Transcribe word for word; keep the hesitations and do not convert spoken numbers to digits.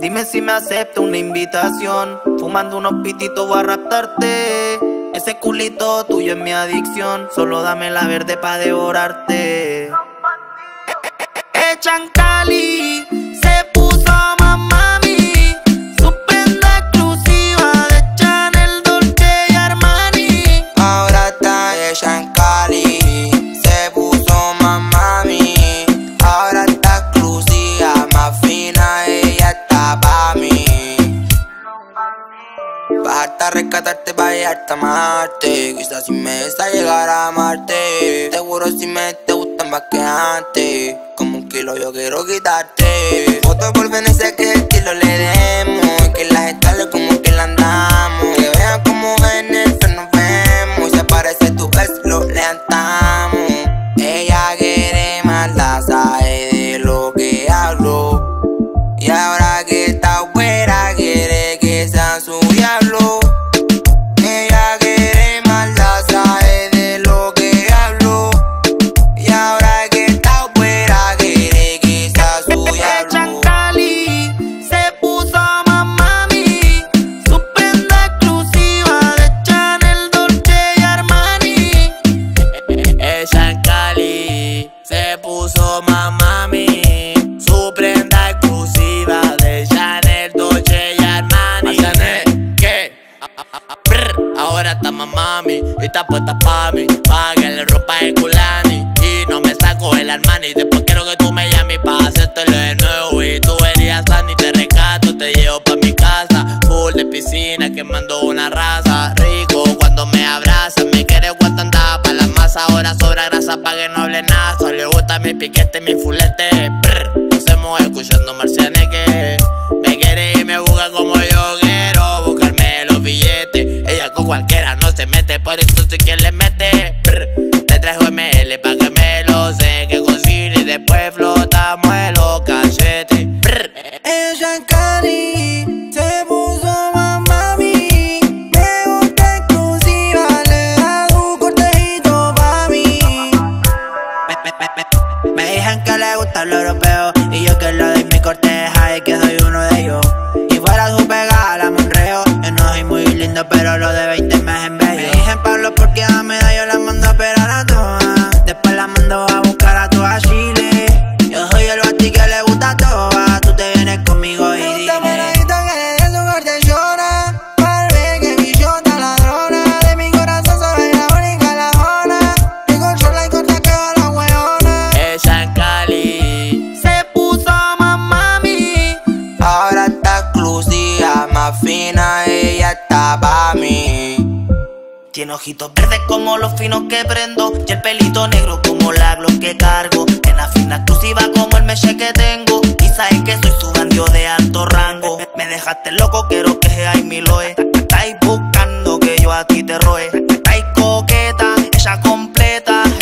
Dime si me acepta una invitación. Fumando unos pititos voy a raptarte. Ese culito tuyo es mi adicción. Solo dame la verde pa' devorarte. Echan Cali, se puso más mami. Su prenda exclusiva de Chanel, Dolce y Armani. Ahora está ella en Cali, se puso más mami. Ahora está exclusiva, más fina, ella está pa' mí. Bajarte a rescatarte pa' llegarte a amarte. Quizás si me dejas llegar a amarte. Te juro si me te gustan más que antes. Como un kilo yo quiero quitarte. Fotos por Venecia que el estilo le demos. Que las estales como que la andamos. Que vean como en el fe nos vemos. Si aparece tu vez lo levantamos. Ella quiere más, la sabe de lo que hablo. Y ahora que está afuera quiere que sea su diablo. Ella quiere maldad, sabe de lo que hablo. Y ahora que está afuera quiere que sea su diablo. Echan Cali, se puso más mami. Su prenda exclusiva de Chanel, Dolce y Armani. Echan Cali, se puso más mami. Su prenda exclusiva de Chanel, Dolce y Armani. Ahora está más mami y está puesta pa' mí. Páguenle ropa de culani y no me saco el Armani. Después quiero que tú me llames pa' hacértelo de nuevo. Y tú verías sano y te rescato, te llevo pa' mi casa. Full de piscina quemando una raza. Rico cuando me abraza, me quiere guatandar pa' la masa. Ahora sobra grasa pa' que no hable nada. Solo le gusta mi piquete, mi fulete. Prr, hacemos escuchando marcianes que me quiere y me busca como yo quiero. Buscarme los billetes. Cualquiera no se mete, por eso soy quien le mete. Brr, te traigo M L pa' que me lo sé. Que cocine y después flotamos en los cachetes. Brr. Ella en Cali se puso más mami. Me gusta exclusiva, le da un cortejito pa' mí. Me, me, me, me dicen que le gusta lo europeo. Y yo que lo doy mi corteja y que soy uno de ellos. Y fuera su pegada la monreo. Lindo, pero lo de veinte me en bello. Me dije Pablo porque a Meda yo la mando a operar a todas. Después la mando a buscar a todas Chile. Yo soy el bati que le gusta a todas. Tú te vienes conmigo y dime. Esta moradita que le dé su corte llora. Parve que guillota ladrona. De mi corazón solo es la única la jona. Que controla y corta que va la hueona. Ella en Cali se puso más mami. Ahora está exclusiva, más fina, ella está pa' mí. Tiene ojitos verdes como los finos que prendo. Y el pelito negro como la Glock que cargo. En la fina exclusiva como el meche que tengo. Y sabes que soy su bandido de alto rango. Me dejaste loco, quiero que seas mi loe. Estáis buscando que yo a ti te roe. Estáis coqueta, ella completa.